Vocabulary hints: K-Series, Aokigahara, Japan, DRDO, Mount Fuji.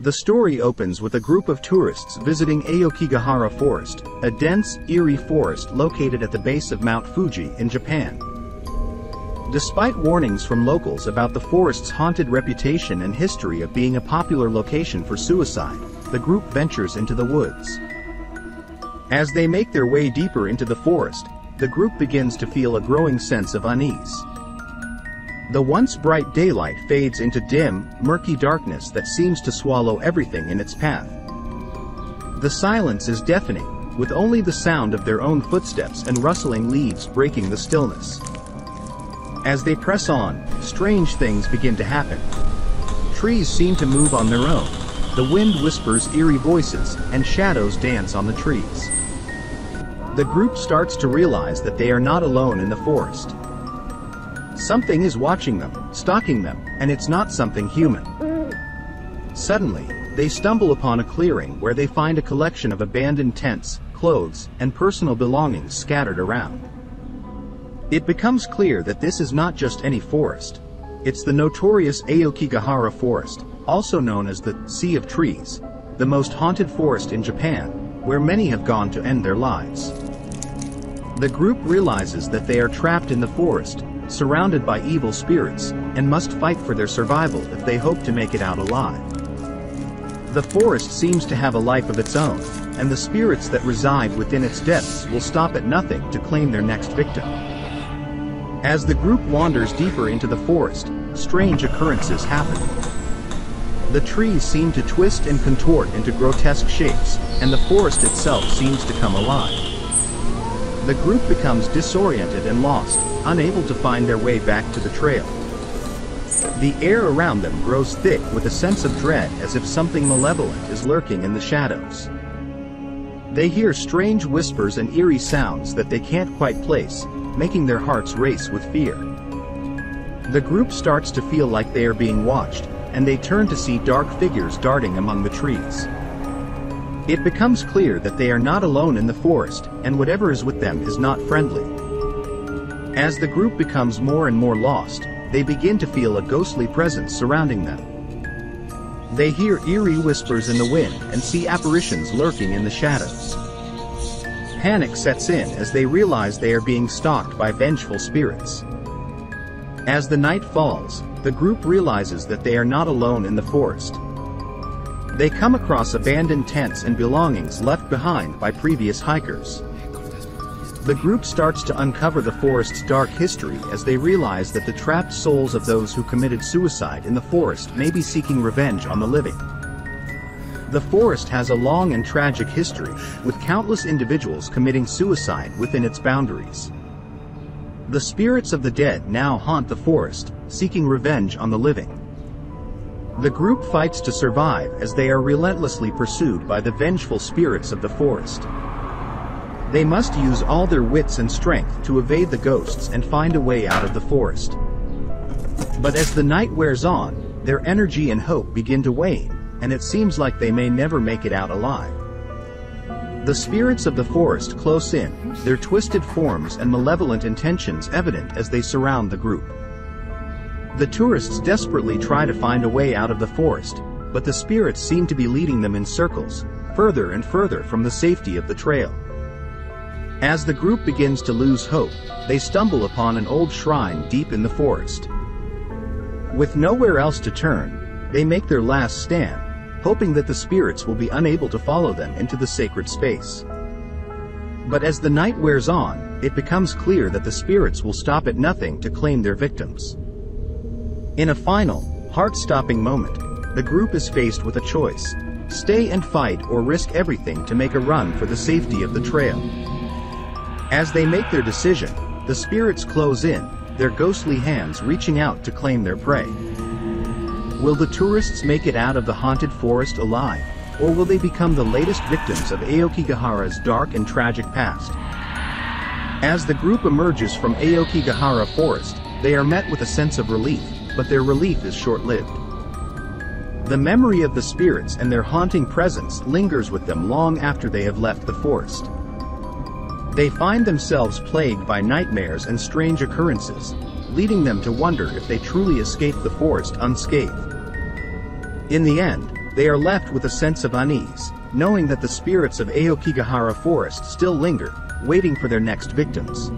The story opens with a group of tourists visiting Aokigahara Forest, a dense, eerie forest located at the base of Mount Fuji in Japan. Despite warnings from locals about the forest's haunted reputation and history of being a popular location for suicide, the group ventures into the woods. As they make their way deeper into the forest, the group begins to feel a growing sense of unease. The once bright daylight fades into dim, murky darkness that seems to swallow everything in its path. The silence is deafening, with only the sound of their own footsteps and rustling leaves breaking the stillness. As they press on, strange things begin to happen. Trees seem to move on their own, the wind whispers eerie voices, and shadows dance on the trees. The group starts to realize that they are not alone in the forest. Something is watching them, stalking them, and it's not something human. Suddenly, they stumble upon a clearing where they find a collection of abandoned tents, clothes, and personal belongings scattered around. It becomes clear that this is not just any forest. It's the notorious Aokigahara Forest, also known as the Sea of Trees, the most haunted forest in Japan, where many have gone to end their lives. The group realizes that they are trapped in the forest, surrounded by evil spirits, and must fight for their survival if they hope to make it out alive. The forest seems to have a life of its own, and the spirits that reside within its depths will stop at nothing to claim their next victim. As the group wanders deeper into the forest, strange occurrences happen. The trees seem to twist and contort into grotesque shapes, and the forest itself seems to come alive. The group becomes disoriented and lost, unable to find their way back to the trail. The air around them grows thick with a sense of dread, as if something malevolent is lurking in the shadows. They hear strange whispers and eerie sounds that they can't quite place, making their hearts race with fear. The group starts to feel like they are being watched, and they turn to see dark figures darting among the trees. It becomes clear that they are not alone in the forest, and whatever is with them is not friendly. As the group becomes more and more lost, they begin to feel a ghostly presence surrounding them. They hear eerie whispers in the wind and see apparitions lurking in the shadows. Panic sets in as they realize they are being stalked by vengeful spirits. As the night falls, the group realizes that they are not alone in the forest. They come across abandoned tents and belongings left behind by previous hikers. The group starts to uncover the forest's dark history as they realize that the trapped souls of those who committed suicide in the forest may be seeking revenge on the living. The forest has a long and tragic history, with countless individuals committing suicide within its boundaries. The spirits of the dead now haunt the forest, seeking revenge on the living. The group fights to survive as they are relentlessly pursued by the vengeful spirits of the forest. They must use all their wits and strength to evade the ghosts and find a way out of the forest. But as the night wears on, their energy and hope begin to wane, and it seems like they may never make it out alive. The spirits of the forest close in, their twisted forms and malevolent intentions evident as they surround the group. The tourists desperately try to find a way out of the forest, but the spirits seem to be leading them in circles, further and further from the safety of the trail. As the group begins to lose hope, they stumble upon an old shrine deep in the forest. With nowhere else to turn, they make their last stand, hoping that the spirits will be unable to follow them into the sacred space. But as the night wears on, it becomes clear that the spirits will stop at nothing to claim their victims. In a final, heart-stopping moment, the group is faced with a choice: stay and fight, or risk everything to make a run for the safety of the trail. As they make their decision, the spirits close in, their ghostly hands reaching out to claim their prey. Will the tourists make it out of the haunted forest alive, or will they become the latest victims of Aokigahara's dark and tragic past? As the group emerges from Aokigahara Forest, they are met with a sense of relief, but their relief is short-lived. The memory of the spirits and their haunting presence lingers with them long after they have left the forest. They find themselves plagued by nightmares and strange occurrences, leading them to wonder if they truly escaped the forest unscathed. In the end, they are left with a sense of unease, knowing that the spirits of Aokigahara forest still linger, waiting for their next victims.